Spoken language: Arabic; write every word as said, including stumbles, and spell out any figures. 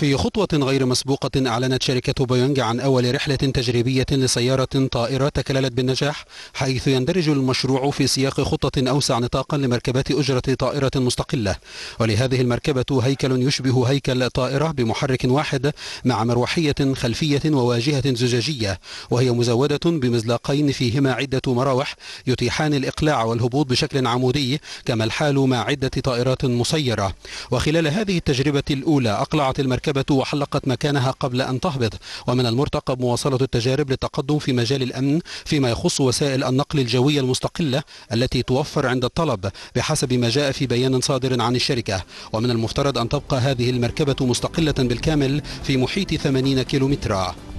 في خطوة غير مسبوقة، أعلنت شركة بيونج عن أول رحلة تجريبية لسيارة طائرة تكللت بالنجاح، حيث يندرج المشروع في سياق خطة أوسع نطاقا لمركبات أجرة طائرة مستقلة. ولهذه المركبة هيكل يشبه هيكل طائرة بمحرك واحد مع مروحية خلفية وواجهة زجاجية، وهي مزودة بمزلاقين فيهما عدة مراوح يتيحان الإقلاع والهبوط بشكل عمودي، كما الحال مع عدة طائرات مسيرة. وخلال هذه التجربة الأولى أقلعت المركبة وحلقت مكانها قبل أن تهبط، ومن المرتقب مواصلة التجارب للتقدم في مجال الأمن فيما يخص وسائل النقل الجوية المستقلة التي توفر عند الطلب بحسب ما جاء في بيان صادر عن الشركة. ومن المفترض أن تبقى هذه المركبة مستقلة بالكامل في محيط ثمانين كيلومترا.